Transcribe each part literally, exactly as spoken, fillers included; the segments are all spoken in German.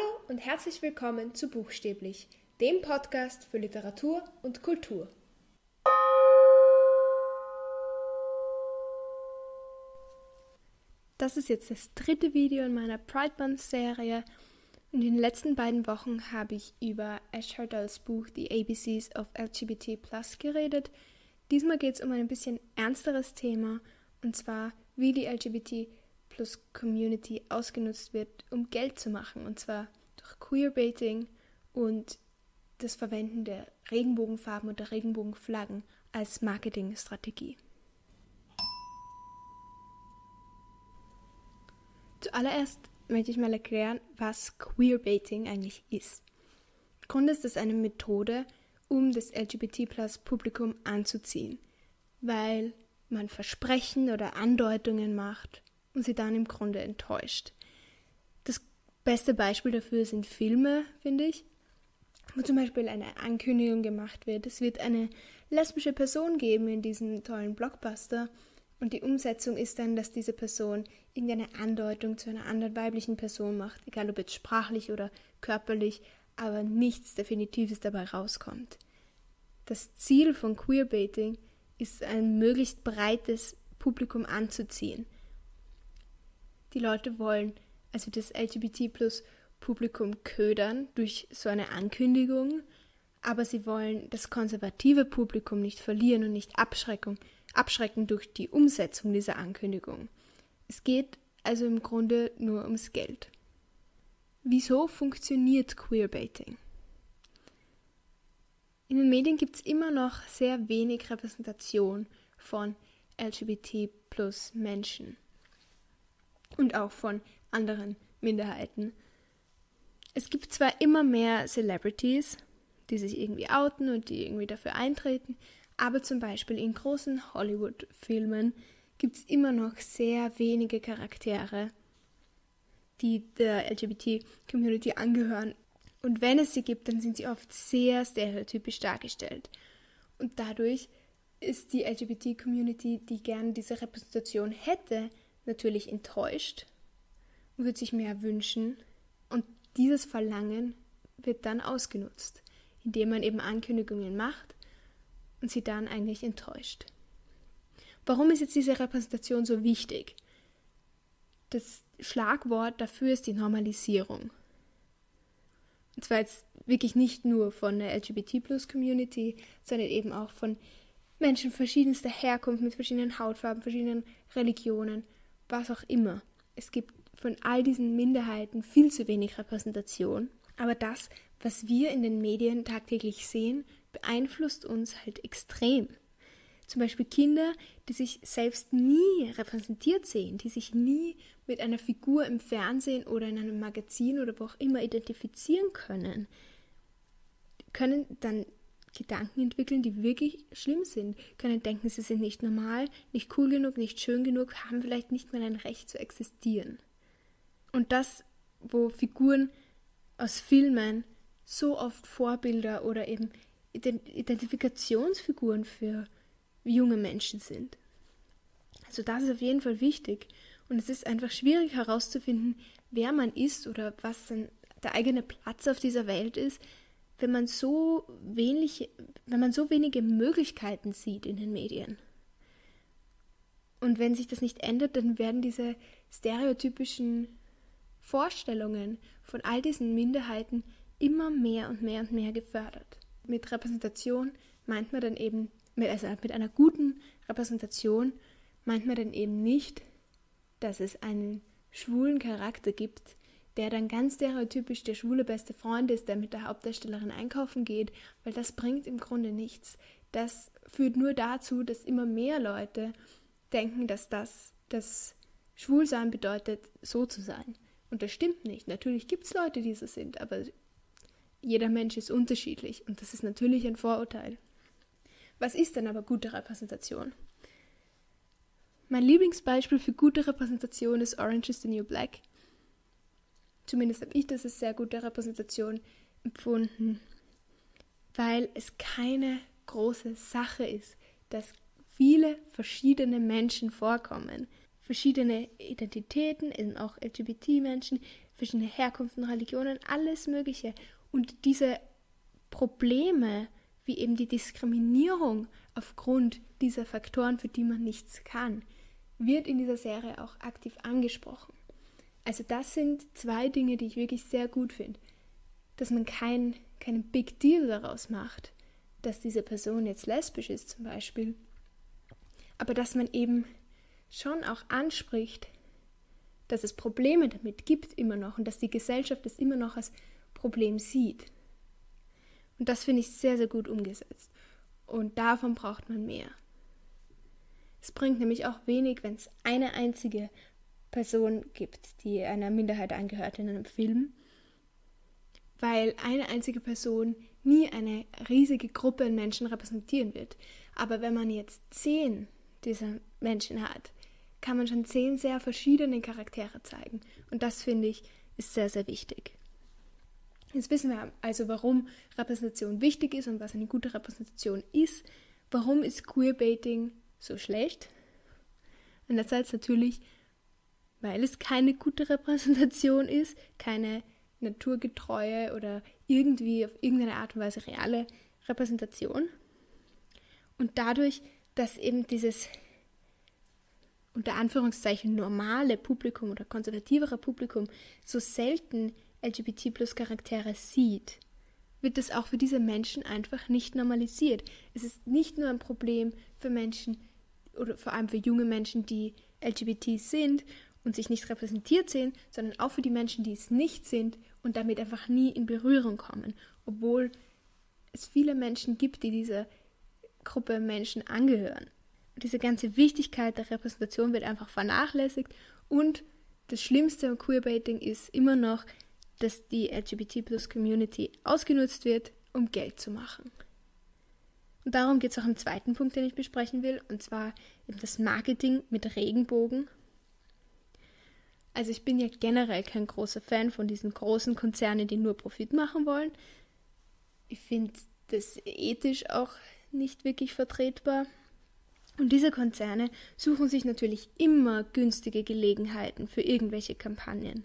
Hallo und herzlich willkommen zu Buchstäblich, dem Podcast für Literatur und Kultur. Das ist jetzt das dritte Video in meiner Pride Month-Serie. In den letzten beiden Wochen habe ich über Ash Hurdells Buch The A B Cs of L G B T plus geredet. Diesmal geht es um ein bisschen ernsteres Thema, und zwar wie die L G B T plus Community ausgenutzt wird, um Geld zu machen, und zwar durch Queerbaiting und das Verwenden der Regenbogenfarben oder Regenbogenflaggen als Marketingstrategie. Zuallererst möchte ich mal erklären, was Queerbaiting eigentlich ist. Im Grunde ist es eine Methode, um das L G B T plus Publikum anzuziehen, weil man Versprechen oder Andeutungen macht und sie dann im Grunde enttäuscht. Das beste Beispiel dafür sind Filme, finde ich, wo zum Beispiel eine Ankündigung gemacht wird, es wird eine lesbische Person geben in diesem tollen Blockbuster, und die Umsetzung ist dann, dass diese Person irgendeine Andeutung zu einer anderen weiblichen Person macht, egal ob jetzt sprachlich oder körperlich, aber nichts Definitives dabei rauskommt. Das Ziel von Queerbaiting ist, ein möglichst breites Publikum anzuziehen. Die Leute wollen also das L G B T plus Publikum ködern durch so eine Ankündigung, aber sie wollen das konservative Publikum nicht verlieren und nicht abschrecken. abschrecken durch die Umsetzung dieser Ankündigung. Es geht also im Grunde nur ums Geld. Wieso funktioniert Queerbaiting? In den Medien gibt es immer noch sehr wenig Repräsentation von L G B T plus Menschen und auch von anderen Minderheiten. Es gibt zwar immer mehr Celebrities, die sich irgendwie outen und die irgendwie dafür eintreten, aber zum Beispiel in großen Hollywood-Filmen gibt es immer noch sehr wenige Charaktere, die der L G B T Community angehören. Und wenn es sie gibt, dann sind sie oft sehr stereotypisch dargestellt. Und dadurch ist die L G B T Community, die gerne diese Repräsentation hätte, natürlich enttäuscht und wird sich mehr wünschen. Und dieses Verlangen wird dann ausgenutzt, indem man eben Ankündigungen macht, und sie dann eigentlich enttäuscht. Warum ist jetzt diese Repräsentation so wichtig? Das Schlagwort dafür ist die Normalisierung. Und zwar jetzt wirklich nicht nur von der L G B T plus Community, sondern eben auch von Menschen verschiedenster Herkunft, mit verschiedenen Hautfarben, verschiedenen Religionen, was auch immer. Es gibt von all diesen Minderheiten viel zu wenig Repräsentation, aber das, was wir in den Medien tagtäglich sehen, beeinflusst uns halt extrem. Zum Beispiel Kinder, die sich selbst nie repräsentiert sehen, die sich nie mit einer Figur im Fernsehen oder in einem Magazin oder wo auch immer identifizieren können, können dann Gedanken entwickeln, die wirklich schlimm sind, können denken, sie sind nicht normal, nicht cool genug, nicht schön genug, haben vielleicht nicht mal ein Recht zu existieren. Und das, wo Figuren aus Filmen so oft Vorbilder oder eben Identifikationsfiguren für junge Menschen sind. Also das ist auf jeden Fall wichtig, und es ist einfach schwierig herauszufinden, wer man ist oder was dann der eigene Platz auf dieser Welt ist, wenn man so wenig, wenn man so wenige Möglichkeiten sieht in den Medien. Und wenn sich das nicht ändert, dann werden diese stereotypischen Vorstellungen von all diesen Minderheiten immer mehr und mehr und mehr gefördert. Mit Repräsentation meint man dann eben, mit, also mit einer guten Repräsentation meint man dann eben nicht, dass es einen schwulen Charakter gibt, der dann ganz stereotypisch der schwule beste Freund ist, der mit der Hauptdarstellerin einkaufen geht, weil das bringt im Grunde nichts. Das führt nur dazu, dass immer mehr Leute denken, dass das, das Schwulsein bedeutet, so zu sein. Und das stimmt nicht. Natürlich gibt es Leute, die so sind, aber jeder Mensch ist unterschiedlich, und das ist natürlich ein Vorurteil. Was ist denn aber gute Repräsentation? Mein Lieblingsbeispiel für gute Repräsentation ist Orange is the New Black. Zumindest habe ich das als sehr gute Repräsentation empfunden, weil es keine große Sache ist, dass viele verschiedene Menschen vorkommen. verschiedene Identitäten, eben auch L G B T Menschen, verschiedene Herkünften, Religionen, alles Mögliche. Und diese Probleme, wie eben die Diskriminierung aufgrund dieser Faktoren, für die man nichts kann, wird in dieser Serie auch aktiv angesprochen. Also das sind zwei Dinge, die ich wirklich sehr gut finde. Dass man kein, keinen Big Deal daraus macht, dass diese Person jetzt lesbisch ist zum Beispiel, aber dass man eben schon auch anspricht, dass es Probleme damit gibt immer noch und dass die Gesellschaft das immer noch als Problem sieht. Und das finde ich sehr, sehr gut umgesetzt. Und davon braucht man mehr. Es bringt nämlich auch wenig, wenn es eine einzige Person gibt, die einer Minderheit angehört in einem Film, weil eine einzige Person nie eine riesige Gruppe an Menschen repräsentieren wird. Aber wenn man jetzt zehn dieser Menschen hat, kann man schon zehn sehr verschiedene Charaktere zeigen. Und das, finde ich, ist sehr, sehr wichtig. Jetzt wissen wir also, warum Repräsentation wichtig ist und was eine gute Repräsentation ist. Warum ist Queerbaiting so schlecht? Einerseits natürlich, weil es keine gute Repräsentation ist, keine naturgetreue oder irgendwie auf irgendeine Art und Weise reale Repräsentation. Und dadurch, dass eben dieses unter Anführungszeichen normale Publikum oder konservativere Publikum so selten L G B T plus Charaktere sieht, wird das auch für diese Menschen einfach nicht normalisiert. Es ist nicht nur ein Problem für Menschen oder vor allem für junge Menschen, die L G B T sind und sich nicht repräsentiert sehen, sondern auch für die Menschen, die es nicht sind und damit einfach nie in Berührung kommen, obwohl es viele Menschen gibt, die dieser Gruppe Menschen angehören. Und diese ganze Wichtigkeit der Repräsentation wird einfach vernachlässigt und das Schlimmste am Queerbaiting ist immer noch, dass die L G B T plus Community ausgenutzt wird, um Geld zu machen. Und darum geht es auch im zweiten Punkt, den ich besprechen will, und zwar eben das Marketing mit Regenbogen. Also ich bin ja generell kein großer Fan von diesen großen Konzernen, die nur Profit machen wollen. Ich finde das ethisch auch nicht wirklich vertretbar. Und diese Konzerne suchen sich natürlich immer günstige Gelegenheiten für irgendwelche Kampagnen.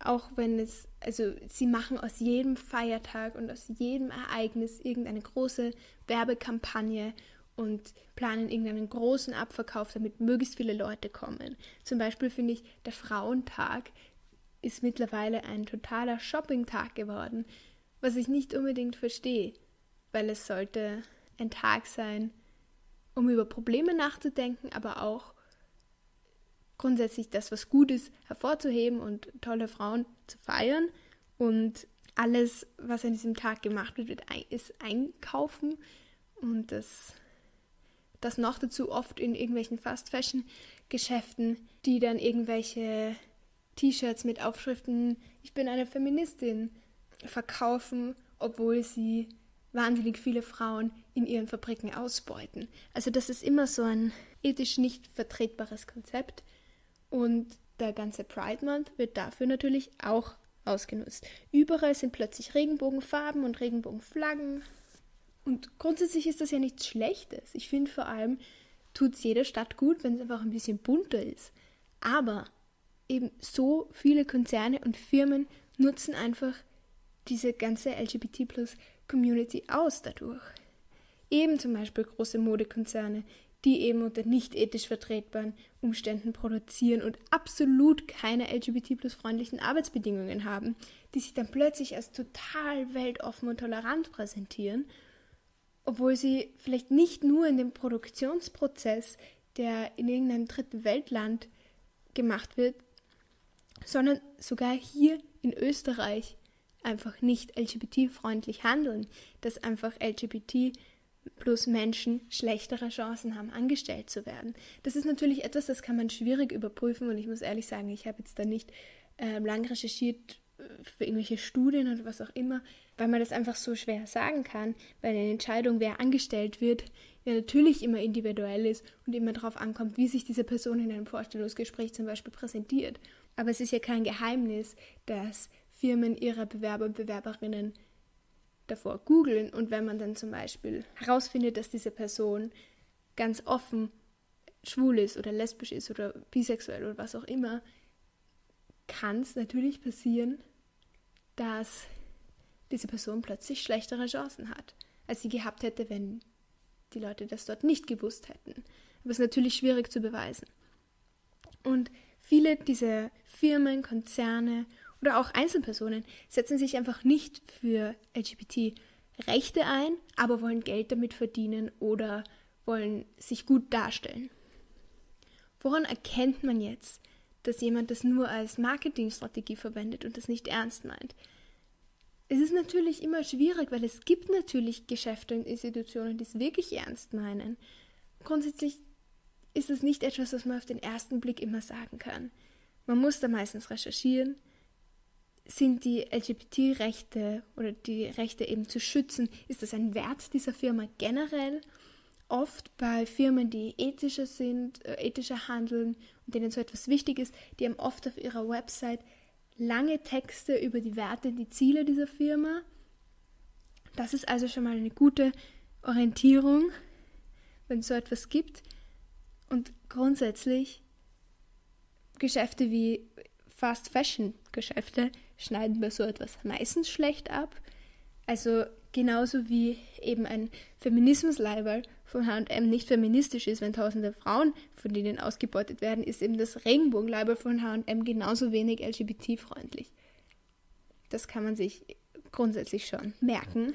Auch wenn es, also sie machen aus jedem Feiertag und aus jedem Ereignis irgendeine große Werbekampagne und planen irgendeinen großen Abverkauf, damit möglichst viele Leute kommen. Zum Beispiel finde ich, der Frauentag ist mittlerweile ein totaler Shopping-Tag geworden, was ich nicht unbedingt verstehe, weil es sollte ein Tag sein, um über Probleme nachzudenken, aber auch grundsätzlich das, was gut ist, hervorzuheben und tolle Frauen zu feiern. Und alles, was an diesem Tag gemacht wird, ist einkaufen und das... Das noch dazu oft in irgendwelchen Fast-Fashion-Geschäften, die dann irgendwelche T-Shirts mit Aufschriften "Ich bin eine Feministin" verkaufen, obwohl sie wahnsinnig viele Frauen in ihren Fabriken ausbeuten. Also das ist immer so ein ethisch nicht vertretbares Konzept. Und der ganze Pride Month wird dafür natürlich auch ausgenutzt. Überall sind plötzlich Regenbogenfarben und Regenbogenflaggen. Und grundsätzlich ist das ja nichts Schlechtes. Ich finde vor allem, tut es jeder Stadt gut, wenn es einfach ein bisschen bunter ist. Aber eben so viele Konzerne und Firmen nutzen einfach diese ganze L G B T plus Community aus dadurch. Eben zum Beispiel große Modekonzerne, die eben unter nicht ethisch vertretbaren Umständen produzieren und absolut keine L G B T plus freundlichen Arbeitsbedingungen haben, die sich dann plötzlich als total weltoffen und tolerant präsentieren, obwohl sie vielleicht nicht nur in dem Produktionsprozess, der in irgendeinem dritten Weltland gemacht wird, sondern sogar hier in Österreich einfach nicht L G B T freundlich handeln, dass einfach L G B T plus Menschen schlechtere Chancen haben, angestellt zu werden. Das ist natürlich etwas, das kann man schwierig überprüfen und ich muss ehrlich sagen, ich habe jetzt da nicht äh, lang recherchiert, für irgendwelche Studien oder was auch immer, weil man das einfach so schwer sagen kann, weil eine Entscheidung, wer angestellt wird, ja natürlich immer individuell ist und immer darauf ankommt, wie sich diese Person in einem Vorstellungsgespräch zum Beispiel präsentiert. Aber es ist ja kein Geheimnis, dass Firmen ihre Bewerber und Bewerberinnen davor googeln und wenn man dann zum Beispiel herausfindet, dass diese Person ganz offen schwul ist oder lesbisch ist oder bisexuell oder was auch immer, kann es natürlich passieren, dass diese Person plötzlich schlechtere Chancen hat, als sie gehabt hätte, wenn die Leute das dort nicht gewusst hätten. Aber es ist natürlich schwierig zu beweisen. Und viele dieser Firmen, Konzerne oder auch Einzelpersonen setzen sich einfach nicht für L G B T-Rechte ein, aber wollen Geld damit verdienen oder wollen sich gut darstellen. Woran erkennt man jetzt, dass jemand das nur als Marketingstrategie verwendet und das nicht ernst meint? Es ist natürlich immer schwierig, weil es gibt natürlich Geschäfte und Institutionen, die es wirklich ernst meinen. Grundsätzlich ist es nicht etwas, was man auf den ersten Blick immer sagen kann. Man muss da meistens recherchieren. Sind die L G B T-Rechte oder die Rechte eben zu schützen? Ist das ein Wert dieser Firma generell? Oft bei Firmen, die ethischer sind, äh, ethischer handeln und denen so etwas wichtig ist, die haben oft auf ihrer Website lange Texte über die Werte und die Ziele dieser Firma. Das ist also schon mal eine gute Orientierung, wenn es so etwas gibt. Und grundsätzlich, Geschäfte wie Fast-Fashion-Geschäfte schneiden bei so etwas meistens schlecht ab. Also genauso wie eben ein Feminismus-Label von H und M nicht feministisch ist, wenn tausende Frauen von denen ausgebeutet werden, ist eben das Regenbogen-Label von H und M genauso wenig L G B T-freundlich. Das kann man sich grundsätzlich schon merken.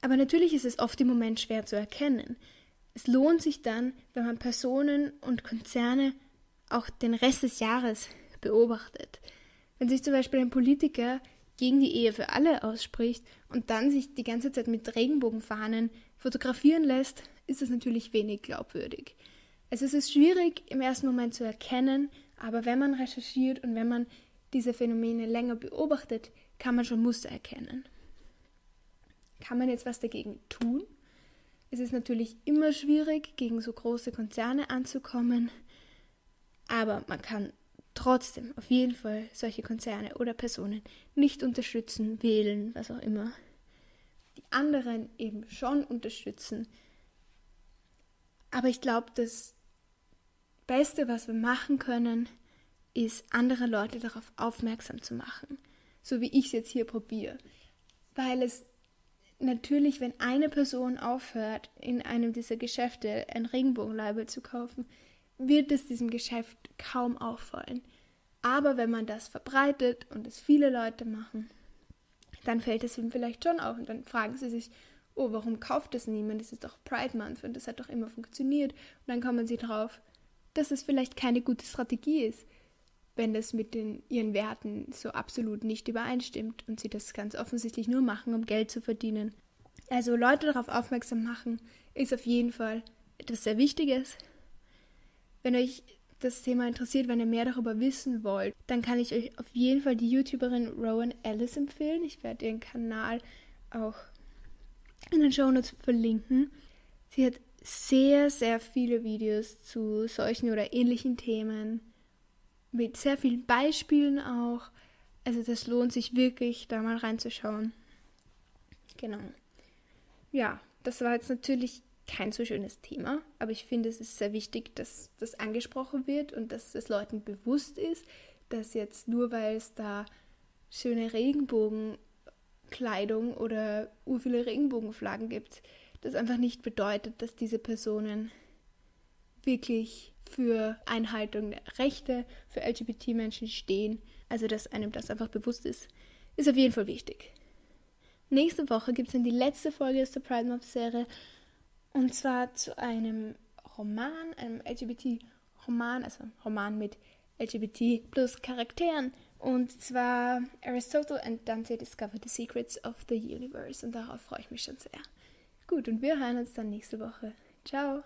Aber natürlich ist es oft im Moment schwer zu erkennen. Es lohnt sich dann, wenn man Personen und Konzerne auch den Rest des Jahres beobachtet. Wenn sich zum Beispiel ein Politiker gegen die Ehe für alle ausspricht und dann sich die ganze Zeit mit Regenbogenfahnen fotografieren lässt, ist das natürlich wenig glaubwürdig. Also es ist schwierig im ersten Moment zu erkennen, aber wenn man recherchiert und wenn man diese Phänomene länger beobachtet, kann man schon Muster erkennen. Kann man jetzt was dagegen tun? Es ist natürlich immer schwierig, gegen so große Konzerne anzukommen, aber man kann trotzdem auf jeden Fall solche Konzerne oder Personen nicht unterstützen, wählen, was auch immer. Die anderen eben schon unterstützen. Aber ich glaube, das Beste, was wir machen können, ist, andere Leute darauf aufmerksam zu machen. So wie ich es jetzt hier probiere. Weil es natürlich, wenn eine Person aufhört, in einem dieser Geschäfte ein Regenbogenlabel zu kaufen, wird es diesem Geschäft kaum auffallen. Aber wenn man das verbreitet und es viele Leute machen, dann fällt es ihm vielleicht schon auf und dann fragen sie sich, oh, warum kauft das niemand? Das ist doch Pride Month und das hat doch immer funktioniert. Und dann kommen sie drauf, dass es vielleicht keine gute Strategie ist, wenn das mit den, ihren Werten so absolut nicht übereinstimmt und sie das ganz offensichtlich nur machen, um Geld zu verdienen. Also Leute darauf aufmerksam machen, ist auf jeden Fall etwas sehr Wichtiges. Wenn euch das Thema interessiert, wenn ihr mehr darüber wissen wollt, dann kann ich euch auf jeden Fall die YouTuberin Rowan Ellis empfehlen. Ich werde ihren Kanal auch in den Shownotes verlinken. Sie hat sehr, sehr viele Videos zu solchen oder ähnlichen Themen mit sehr vielen Beispielen auch. Also das lohnt sich wirklich, da mal reinzuschauen. Genau. Ja, das war jetzt natürlich kein so schönes Thema, aber ich finde, es ist sehr wichtig, dass das angesprochen wird und dass es Leuten bewusst ist, dass jetzt nur weil es da schöne Regenbogenkleidung oder urviele Regenbogenflaggen gibt, das einfach nicht bedeutet, dass diese Personen wirklich für Einhaltung der Rechte für L G B T-Menschen stehen. Also, dass einem das einfach bewusst ist, ist auf jeden Fall wichtig. Nächste Woche gibt es dann die letzte Folge der Pride Month-Serie. Und zwar zu einem Roman, einem L G B T-Roman, also Roman mit L G B T-Plus-Charakteren. Und zwar Aristotle and Dante Discover the Secrets of the Universe. Und darauf freue ich mich schon sehr. Gut, und wir hören uns dann nächste Woche. Ciao!